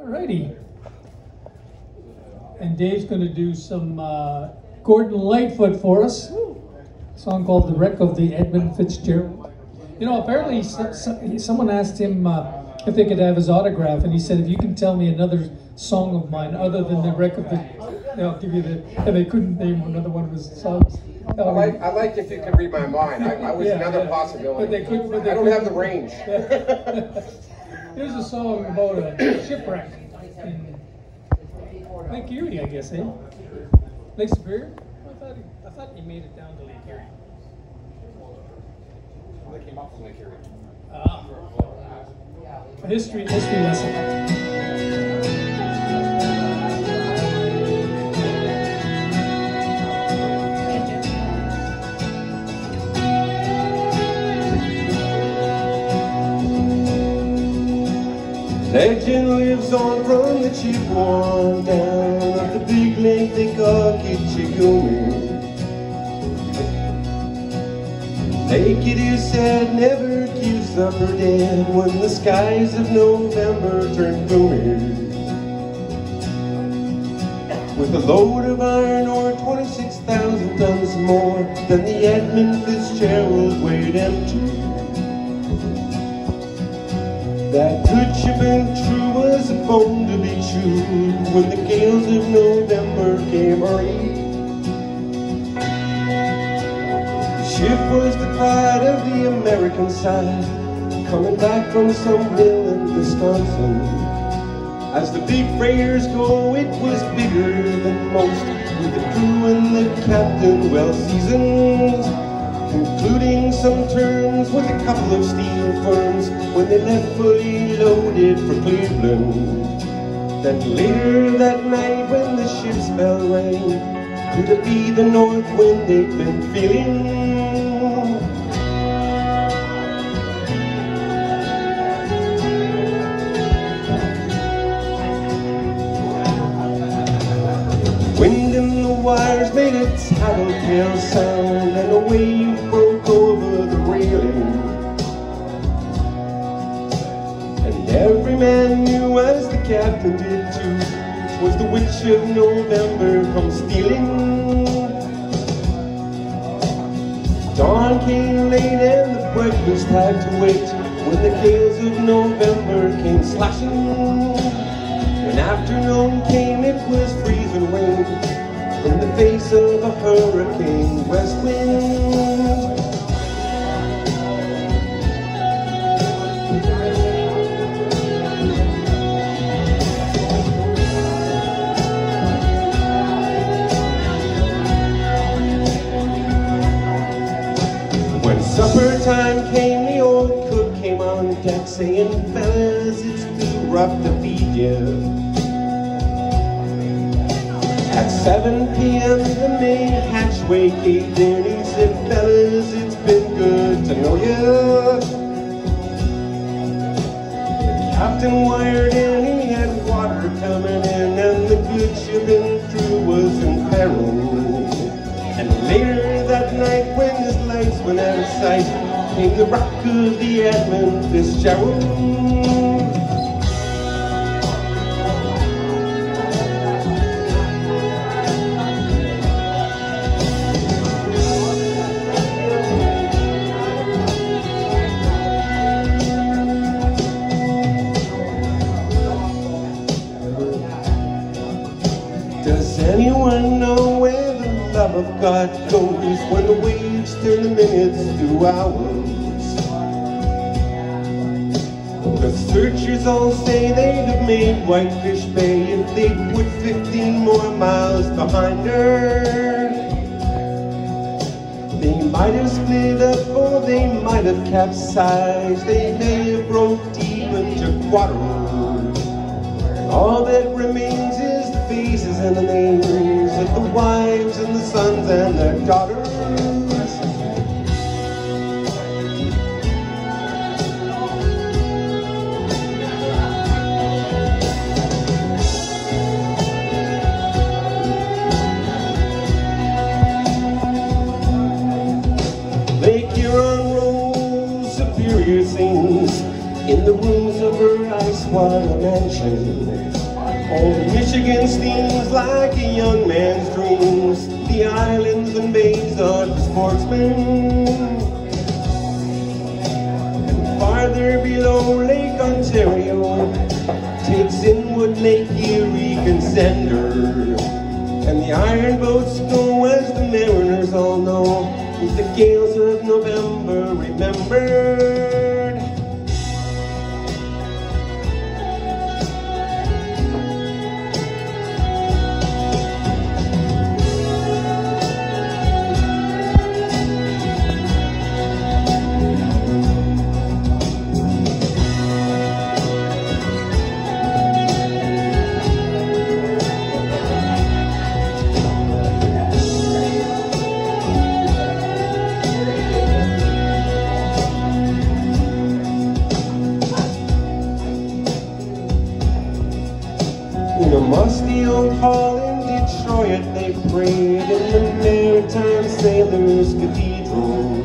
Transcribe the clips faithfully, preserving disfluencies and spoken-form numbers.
Alrighty. And Dave's going to do some uh, Gordon Lightfoot for us. A song called The Wreck of the Edmund Fitzgerald. You know, apparently so, so, someone asked him uh, if they could have his autograph, and he said, if you can tell me another song of mine other than The Wreck of the... I'll give you the... And they couldn't name another one of his songs. I like, I like if you can read my mind. I, I was yeah, another yeah. possibility. But they couldn't, but they I don't couldn't. have the range. Here's a song about a shipwreck in Lake Erie, I guess, eh? Lake Superior? I thought, I thought you made it down to Lake Erie. Well, they came up from Lake Erie. Ah. A history, history lesson. Legend lives on from the Chippewa down at the big lake they call Gitche Gumee. Lake it is said never gives up her dead when the skies of November turn gloomy. With a load of iron ore, twenty-six thousand tons more than the Edmund Fitzgerald weighed empty. That could have been true was a bone to be chewed when the gales of November came early. The ship was the pride of the American side, coming back from some mill in Wisconsin. As the big freighters go, it was bigger than most, with the crew and the captain well seasoned, including some turns with a couple of steel firms when they left fully loaded for Cleveland. Then later that night when the ship's bell rang, could it be the north wind they'd been feeling? Wind in the wires made a tattletale sound, and a wave broke over the railing. And every man knew, as the captain did too, was the witch of November come stealing. Dawn came late and the breakfast had to wait when the gales of November came slashing. When afternoon came, it was freezing rain in the face of a hurricane west wind. When supper time came, the old cook came on deck saying, "Fellas, it's too rough to feed you." At seven p m the main hatchway caved in. He said, "Fellas, it's been good to know ya." The captain wired in, he had water coming in, and the good shipping crew was in peril. And later that night when his lights went out of sight, came the Wreck of the Edmund Fitzgerald. Of God goes when the waves turn the minutes to hours. The searchers all say they'd have made Whitefish Bay if they'd put fifteen more miles behind her. They might have split up or they might have capsized. They may have broke deep into quarrel. All that remains is the faces and the names of the wives and the sons and their daughters. Lake Huron rolls, Superior sings in the rooms of her ice water mansion. Michigan steams like a young man's dreams. The islands and bays are for sportsmen. And farther below, Lake Ontario takes in what Lake Erie can send her. And the iron boats go, as the mariners all know, with the gales of November remembered. Musty old hall in Detroit, they prayed in the Maritime Sailors' Cathedral.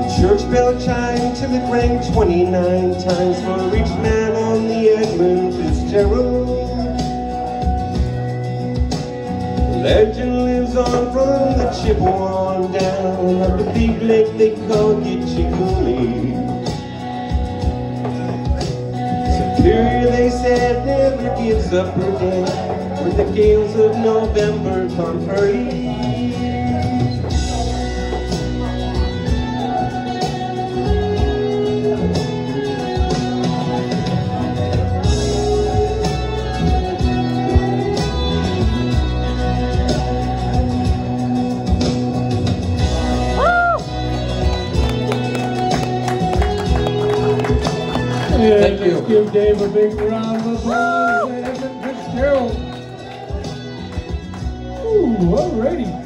The church bell chimed till it rang twenty-nine times for each man on the Edmund Fitzgerald. The legend lives on from the Chippewa on down, up the big lake they call Gitche Gumee. Superior, they said, never gives up her dead, when the gales of November come early. Thank you. Let's give Dave a big round of applause. Edmund Fitzgerald. Ooh, alrighty.